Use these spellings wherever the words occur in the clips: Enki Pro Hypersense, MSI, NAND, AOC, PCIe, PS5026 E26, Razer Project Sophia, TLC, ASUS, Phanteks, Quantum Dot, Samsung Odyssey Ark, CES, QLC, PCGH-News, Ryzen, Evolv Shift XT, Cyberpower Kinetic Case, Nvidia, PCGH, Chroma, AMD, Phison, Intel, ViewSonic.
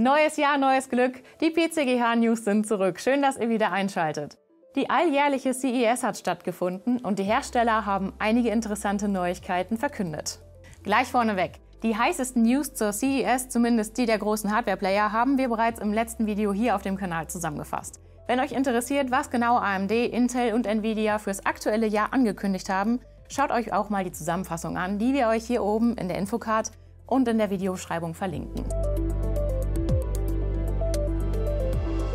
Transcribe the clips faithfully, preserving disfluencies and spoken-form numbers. Neues Jahr, neues Glück. Die P C G H-News sind zurück. Schön, dass ihr wieder einschaltet. Die alljährliche C E S hat stattgefunden und die Hersteller haben einige interessante Neuigkeiten verkündet. Gleich vorneweg. Die heißesten News zur C E S, zumindest die der großen Hardware-Player, haben wir bereits im letzten Video hier auf dem Kanal zusammengefasst. Wenn euch interessiert, was genau A M D, Intel und Nvidia fürs aktuelle Jahr angekündigt haben, schaut euch auch mal die Zusammenfassung an, die wir euch hier oben in der Infocard und in der Videobeschreibung verlinken.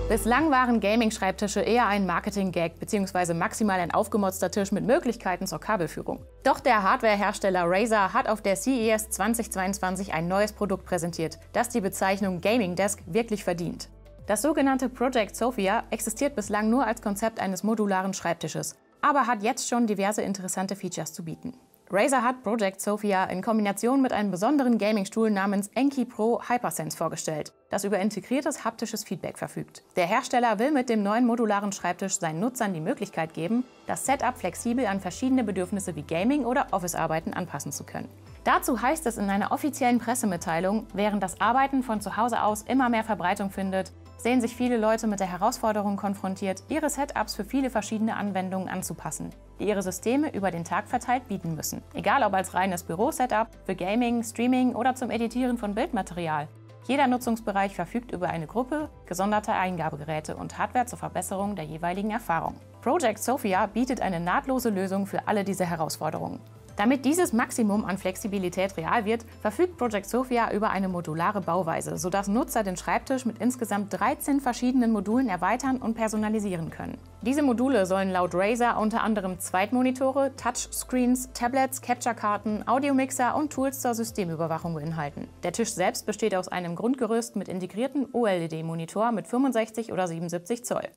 Bislang waren Gaming-Schreibtische eher ein Marketing-Gag bzw. maximal ein aufgemotzter Tisch mit Möglichkeiten zur Kabelführung. Doch der Hardware-Hersteller Razer hat auf der C E S zweitausendzweiundzwanzig ein neues Produkt präsentiert, das die Bezeichnung Gaming Desk wirklich verdient. Das sogenannte Project Sophia existiert bislang nur als Konzept eines modularen Schreibtisches, aber hat jetzt schon diverse interessante Features zu bieten. Razer hat Project Sophia in Kombination mit einem besonderen Gaming-Stuhl namens Enki Pro Hypersense vorgestellt, das über integriertes haptisches Feedback verfügt. Der Hersteller will mit dem neuen modularen Schreibtisch seinen Nutzern die Möglichkeit geben, das Setup flexibel an verschiedene Bedürfnisse wie Gaming oder Office-Arbeiten anpassen zu können. Dazu heißt es in einer offiziellen Pressemitteilung, während das Arbeiten von zu Hause aus immer mehr Verbreitung findet, sehen sich viele Leute mit der Herausforderung konfrontiert, ihre Setups für viele verschiedene Anwendungen anzupassen, die ihre Systeme über den Tag verteilt bieten müssen. Egal ob als reines Büro-Setup, für Gaming, Streaming oder zum Editieren von Bildmaterial. Jeder Nutzungsbereich verfügt über eine Gruppe gesonderter Eingabegeräte und Hardware zur Verbesserung der jeweiligen Erfahrung. Project Sophia bietet eine nahtlose Lösung für alle diese Herausforderungen. Damit dieses Maximum an Flexibilität real wird, verfügt Project Sophia über eine modulare Bauweise, sodass Nutzer den Schreibtisch mit insgesamt dreizehn verschiedenen Modulen erweitern und personalisieren können. Diese Module sollen laut Razer unter anderem Zweitmonitore, Touchscreens, Tablets, Capture-Karten, Audiomixer und Tools zur Systemüberwachung beinhalten. Der Tisch selbst besteht aus einem Grundgerüst mit integriertem O L E D-Monitor mit fünfundsechzig oder siebenundsiebzig Zoll.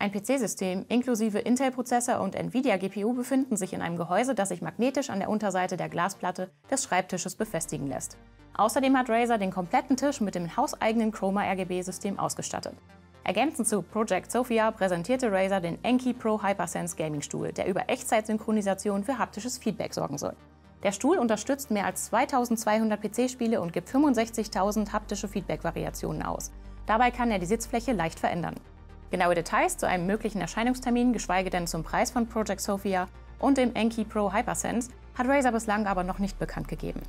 Ein P C-System inklusive Intel-Prozessor und Nvidia-G P U befinden sich in einem Gehäuse, das sich magnetisch an der Unterseite der Glasplatte des Schreibtisches befestigen lässt. Außerdem hat Razer den kompletten Tisch mit dem hauseigenen Chroma R G B-System ausgestattet. Ergänzend zu Project Sophia präsentierte Razer den Enki Pro Hypersense Gaming-Stuhl, der über Echtzeitsynchronisation für haptisches Feedback sorgen soll. Der Stuhl unterstützt mehr als zweitausendzweihundert P C-Spiele und gibt fünfundsechzigtausend haptische Feedback-Variationen aus. Dabei kann er die Sitzfläche leicht verändern. Genaue Details zu einem möglichen Erscheinungstermin, geschweige denn zum Preis von Project Sophia und dem Enki Pro Hypersense, hat Razer bislang aber noch nicht bekannt gegeben.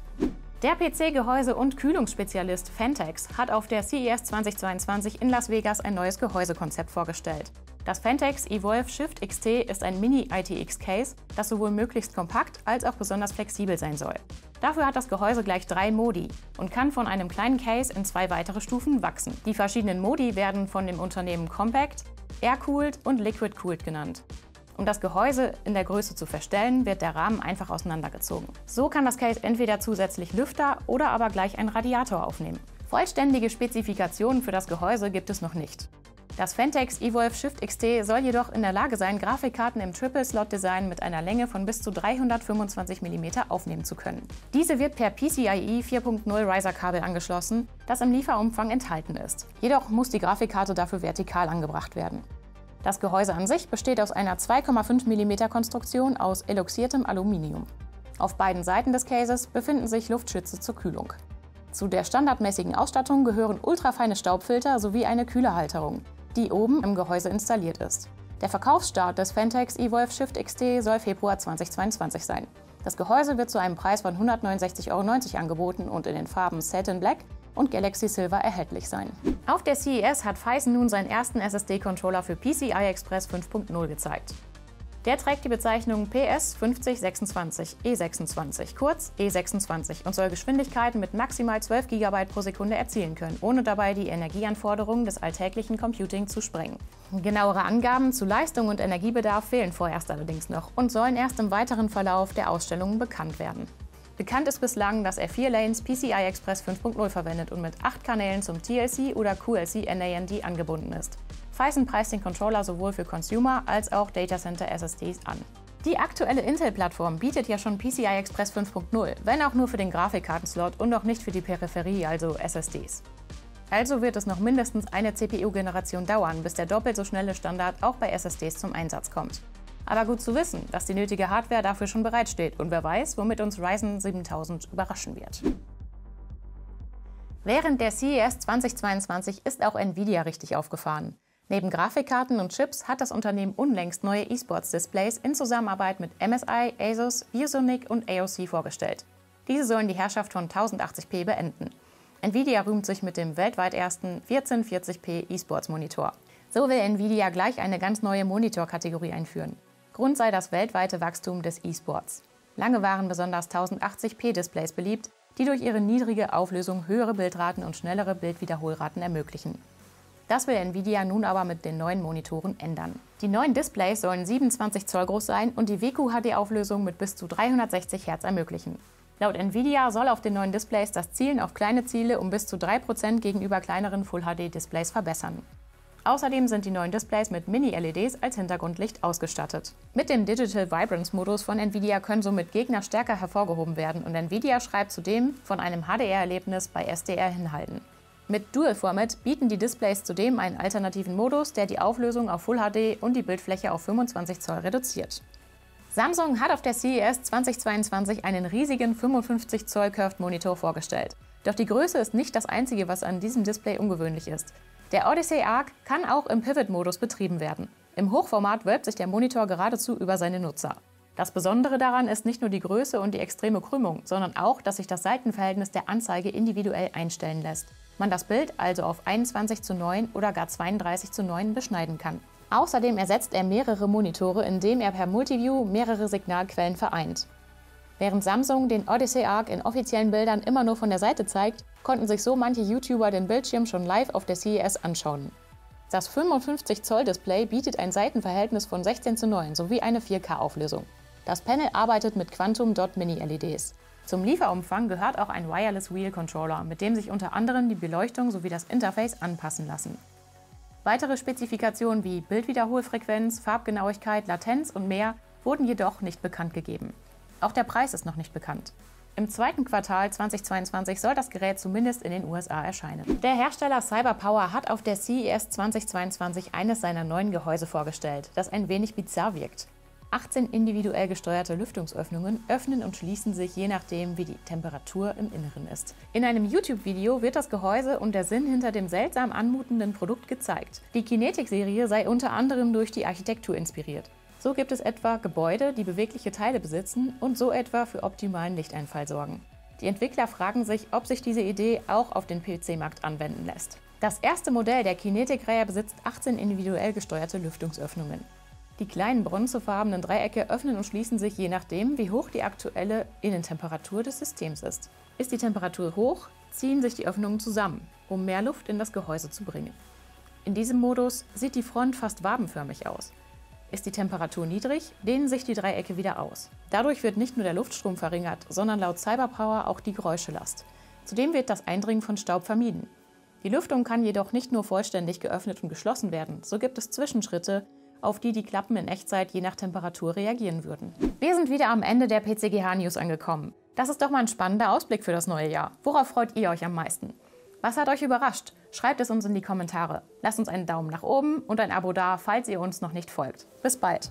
Der P C-Gehäuse- und Kühlungsspezialist Phanteks hat auf der C E S zweitausendzweiundzwanzig in Las Vegas ein neues Gehäusekonzept vorgestellt. Das Phanteks Evolv Shift X T ist ein Mini-I T X-Case, das sowohl möglichst kompakt als auch besonders flexibel sein soll. Dafür hat das Gehäuse gleich drei Modi und kann von einem kleinen Case in zwei weitere Stufen wachsen. Die verschiedenen Modi werden von dem Unternehmen Compact, Air-Cooled und Liquid-Cooled genannt. Um das Gehäuse in der Größe zu verstellen, wird der Rahmen einfach auseinandergezogen. So kann das Case entweder zusätzlich Lüfter oder aber gleich einen Radiator aufnehmen. Vollständige Spezifikationen für das Gehäuse gibt es noch nicht. Das Phanteks Evolv Shift X T soll jedoch in der Lage sein, Grafikkarten im Triple-Slot-Design mit einer Länge von bis zu dreihundertfünfundzwanzig Millimeter aufnehmen zu können. Diese wird per P C I E vier Punkt null Riser-Kabel angeschlossen, das im Lieferumfang enthalten ist. Jedoch muss die Grafikkarte dafür vertikal angebracht werden. Das Gehäuse an sich besteht aus einer zwei Komma fünf Millimeter Konstruktion aus eloxiertem Aluminium. Auf beiden Seiten des Cases befinden sich Luftschlitze zur Kühlung. Zu der standardmäßigen Ausstattung gehören ultrafeine Staubfilter sowie eine Kühlerhalterung, die oben im Gehäuse installiert ist. Der Verkaufsstart des Phanteks Evolv Shift X T soll Februar zweitausendzweiundzwanzig sein. Das Gehäuse wird zu einem Preis von hundertneunundsechzig Euro neunzig angeboten und in den Farben Satin Black und Galaxy Silver erhältlich sein. Auf der C E S hat Phison nun seinen ersten S S D-Controller für P C I Express fünf Punkt null gezeigt. Der trägt die Bezeichnung P S fünf null zwei sechs E sechsundzwanzig, kurz E sechsundzwanzig, und soll Geschwindigkeiten mit maximal zwölf Gigabyte pro Sekunde erzielen können, ohne dabei die Energieanforderungen des alltäglichen Computing zu sprengen. Genauere Angaben zu Leistung und Energiebedarf fehlen vorerst allerdings noch und sollen erst im weiteren Verlauf der Ausstellungen bekannt werden. Bekannt ist bislang, dass er vier Lanes P C I Express fünf Punkt null verwendet und mit acht Kanälen zum T L C oder Q L C N A N D angebunden ist. Phison preist den Controller sowohl für Consumer als auch Datacenter-S S Ds an. Die aktuelle Intel-Plattform bietet ja schon P C I Express fünf Punkt null, wenn auch nur für den Grafikkartenslot und noch nicht für die Peripherie, also S S Ds. Also wird es noch mindestens eine C P U-Generation dauern, bis der doppelt so schnelle Standard auch bei S S Ds zum Einsatz kommt. Aber gut zu wissen, dass die nötige Hardware dafür schon bereitsteht und wer weiß, womit uns Ryzen siebentausend überraschen wird. Während der C E S zweitausendzweiundzwanzig ist auch Nvidia richtig aufgefahren. Neben Grafikkarten und Chips hat das Unternehmen unlängst neue E-Sports-Displays in Zusammenarbeit mit M S I, ASUS, ViewSonic und A O C vorgestellt. Diese sollen die Herrschaft von tausendachtzig p beenden. Nvidia rühmt sich mit dem weltweit ersten vierzehnhundertvierzig p E-Sports-Monitor. So will Nvidia gleich eine ganz neue Monitorkategorie einführen. Grund sei das weltweite Wachstum des E-Sports. Lange waren besonders tausendachtzig p Displays beliebt, die durch ihre niedrige Auflösung höhere Bildraten und schnellere Bildwiederholraten ermöglichen. Das will Nvidia nun aber mit den neuen Monitoren ändern. Die neuen Displays sollen siebenundzwanzig Zoll groß sein und die W Q H D-Auflösung mit bis zu dreihundertsechzig Hertz ermöglichen. Laut Nvidia soll auf den neuen Displays das Zielen auf kleine Ziele um bis zu drei Prozent gegenüber kleineren Full H D Displays verbessern. Außerdem sind die neuen Displays mit Mini L E Ds als Hintergrundlicht ausgestattet. Mit dem Digital Vibrance-Modus von Nvidia können somit Gegner stärker hervorgehoben werden und Nvidia schreibt zudem von einem H D R-Erlebnis bei S D R-Inhalten. Mit Dual Format bieten die Displays zudem einen alternativen Modus, der die Auflösung auf Full H D und die Bildfläche auf fünfundzwanzig Zoll reduziert. Samsung hat auf der C E S zweitausendzweiundzwanzig einen riesigen fünfundfünfzig Zoll Curved Monitor vorgestellt. Doch die Größe ist nicht das einzige, was an diesem Display ungewöhnlich ist. Der Odyssey Ark kann auch im Pivot-Modus betrieben werden. Im Hochformat wölbt sich der Monitor geradezu über seine Nutzer. Das Besondere daran ist nicht nur die Größe und die extreme Krümmung, sondern auch, dass sich das Seitenverhältnis der Anzeige individuell einstellen lässt. Man das Bild also auf einundzwanzig zu neun oder gar zweiunddreißig zu neun beschneiden kann. Außerdem ersetzt er mehrere Monitore, indem er per Multiview mehrere Signalquellen vereint. Während Samsung den Odyssey Ark in offiziellen Bildern immer nur von der Seite zeigt, konnten sich so manche YouTuber den Bildschirm schon live auf der C E S anschauen. Das fünfundfünfzig Zoll Display bietet ein Seitenverhältnis von sechzehn zu neun sowie eine vier K Auflösung. Das Panel arbeitet mit Quantum Dot Mini L E Ds. Zum Lieferumfang gehört auch ein Wireless Wheel Controller, mit dem sich unter anderem die Beleuchtung sowie das Interface anpassen lassen. Weitere Spezifikationen wie Bildwiederholfrequenz, Farbgenauigkeit, Latenz und mehr wurden jedoch nicht bekannt gegeben. Auch der Preis ist noch nicht bekannt. Im zweiten Quartal zweitausendzweiundzwanzig soll das Gerät zumindest in den U S A erscheinen. Der Hersteller Cyberpower hat auf der C E S zweitausendzweiundzwanzig eines seiner neuen Gehäuse vorgestellt, das ein wenig bizarr wirkt. achtzehn individuell gesteuerte Lüftungsöffnungen öffnen und schließen sich je nachdem, wie die Temperatur im Inneren ist. In einem YouTube-Video wird das Gehäuse und der Sinn hinter dem seltsam anmutenden Produkt gezeigt. Die Kinetic-Serie sei unter anderem durch die Architektur inspiriert. So gibt es etwa Gebäude, die bewegliche Teile besitzen und so etwa für optimalen Lichteinfall sorgen. Die Entwickler fragen sich, ob sich diese Idee auch auf den P C-Markt anwenden lässt. Das erste Modell der Kinetic-Reihe besitzt achtzehn individuell gesteuerte Lüftungsöffnungen. Die kleinen bronzefarbenen Dreiecke öffnen und schließen sich je nachdem, wie hoch die aktuelle Innentemperatur des Systems ist. Ist die Temperatur hoch, ziehen sich die Öffnungen zusammen, um mehr Luft in das Gehäuse zu bringen. In diesem Modus sieht die Front fast wabenförmig aus. Ist die Temperatur niedrig, dehnen sich die Dreiecke wieder aus. Dadurch wird nicht nur der Luftstrom verringert, sondern laut Cyberpower auch die Geräuschelast. Zudem wird das Eindringen von Staub vermieden. Die Lüftung kann jedoch nicht nur vollständig geöffnet und geschlossen werden, so gibt es Zwischenschritte, auf die die Klappen in Echtzeit je nach Temperatur reagieren würden. Wir sind wieder am Ende der P C G H News angekommen. Das ist doch mal ein spannender Ausblick für das neue Jahr. Worauf freut ihr euch am meisten? Was hat euch überrascht? Schreibt es uns in die Kommentare. Lasst uns einen Daumen nach oben und ein Abo da, falls ihr uns noch nicht folgt. Bis bald!